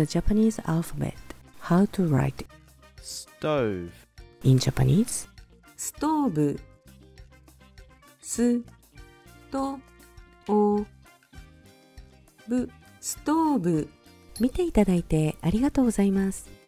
the Japanese alphabet. How to write stove in Japanese? ストーブ ストーブ。見ていただいてありがとうございます。